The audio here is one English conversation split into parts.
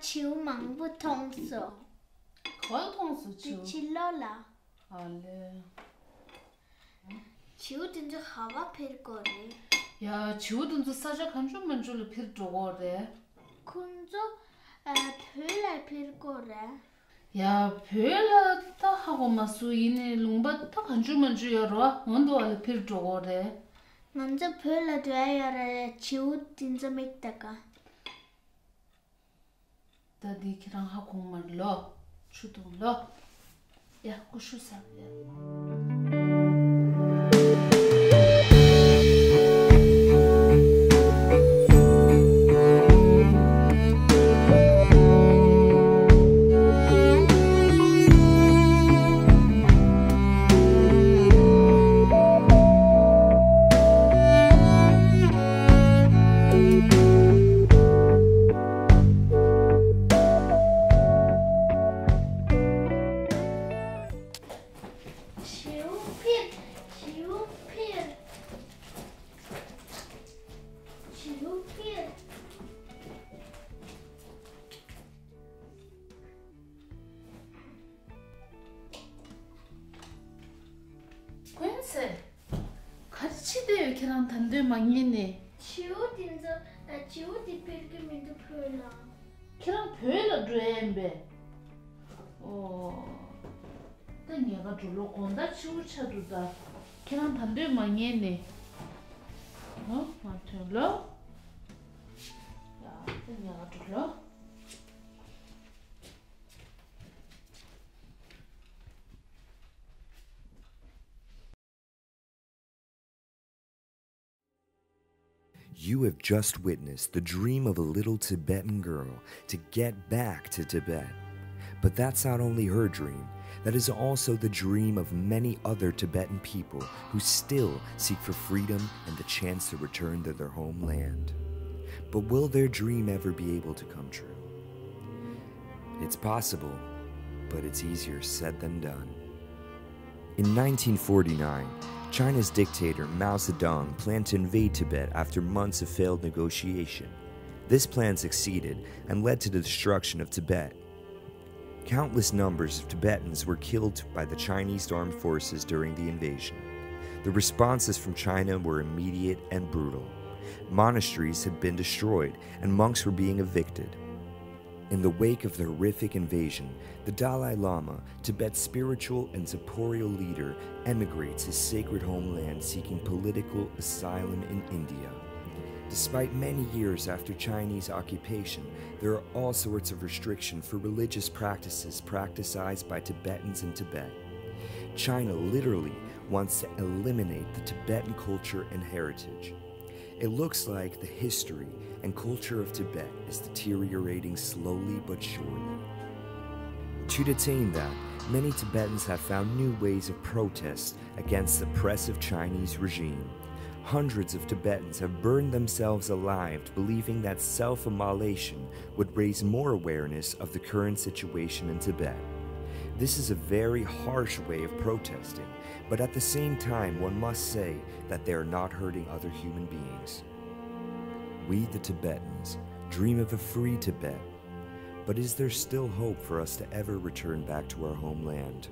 球忙不通手。可以通手球。去落啦。好嘞。球等着好吧，别过来。呀，球等着啥子看着门就别过来。看着，别来别过来。야 별라 다 하고 마수 이네 롱바 다 간주면 주여라 언도할 필 저거래 먼저 별라 돼야라 지우 진짜 맥다가 다디키랑 하고 말러 추도러 야 고추사 망이네. 지우딘저 지우디 필기민도 표현아. 그럼 표현을 드레임베. 어. 또 얘가 졸로 건다 지우차도다. 그럼 반대 망이네. 어? 맞을로? 야, 또 얘가 졸로. You have just witnessed the dream of a little Tibetan girl to get back to Tibet. But that's not only her dream, that is also the dream of many other Tibetan people who still seek for freedom and the chance to return to their homeland. But will their dream ever be able to come true? It's possible, but it's easier said than done. In 1949, China's dictator Mao Zedong planned to invade Tibet after months of failed negotiation. This plan succeeded and led to the destruction of Tibet. Countless numbers of Tibetans were killed by the Chinese armed forces during the invasion. The responses from China were immediate and brutal. Monasteries had been destroyed and monks were being evicted. In the wake of the horrific invasion, the Dalai Lama, Tibet's spiritual and corporeal leader, emigrates his sacred homeland seeking political asylum in India. Despite many years after Chinese occupation, there are all sorts of restrictions for religious practices practiced by Tibetans in Tibet. China literally wants to eliminate the Tibetan culture and heritage. It looks like the history and culture of Tibet is deteriorating slowly but surely. To detain that, many Tibetans have found new ways of protest against the oppressive Chinese regime. Hundreds of Tibetans have burned themselves alive, believing that self-immolation would raise more awareness of the current situation in Tibet. This is a very harsh way of protesting, but at the same time one must say that they are not hurting other human beings. We, the Tibetans, dream of a free Tibet, but is there still hope for us to ever return back to our homeland?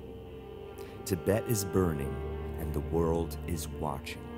Tibet is burning, and the world is watching.